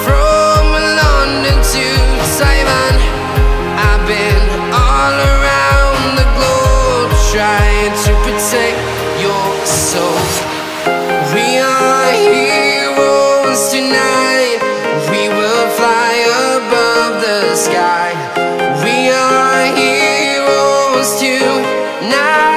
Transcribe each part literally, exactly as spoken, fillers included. from London to Taiwan. I've been all around the globe, trying to protect your soul. We are heroes tonight. We will fly above the sky. We are heroes tonight.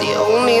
The only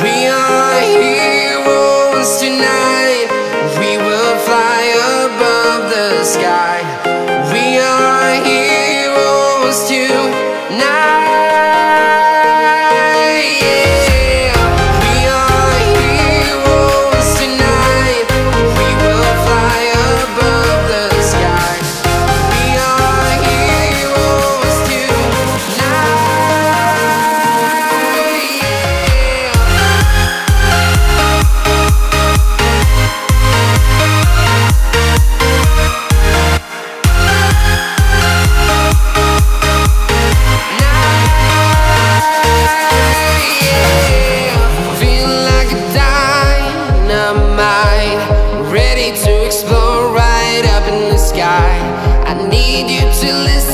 We are heroes tonight. Sky. We are heroes tonight.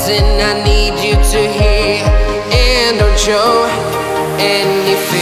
I need you to hear and don't show any fear.